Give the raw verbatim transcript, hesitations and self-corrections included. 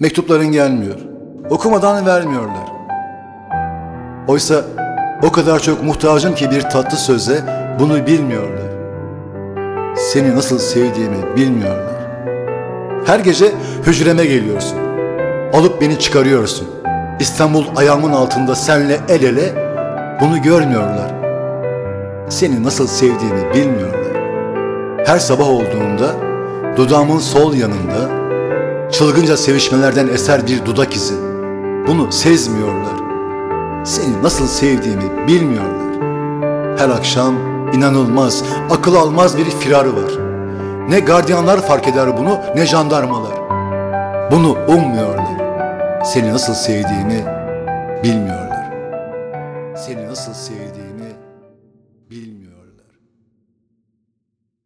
Mektupların gelmiyor. Okumadan vermiyorlar. Oysa o kadar çok muhtacım ki bir tatlı söze, bunu bilmiyorlar. Seni nasıl sevdiğimi bilmiyorlar. Her gece hücreme geliyorsun. Alıp beni çıkarıyorsun. İstanbul ayağımın altında senle el ele, bunu görmüyorlar. Seni nasıl sevdiğimi bilmiyorlar. Her sabah olduğunda dudağımın sol yanında çılgınca sevişmelerden eser bir dudak izi. Bunu sezmiyorlar. Seni nasıl sevdiğimi bilmiyorlar. Her akşam inanılmaz, akıl almaz bir firarı var. Ne gardiyanlar fark eder bunu, ne jandarmalar. Bunu ummuyorlar. Seni nasıl sevdiğimi bilmiyorlar.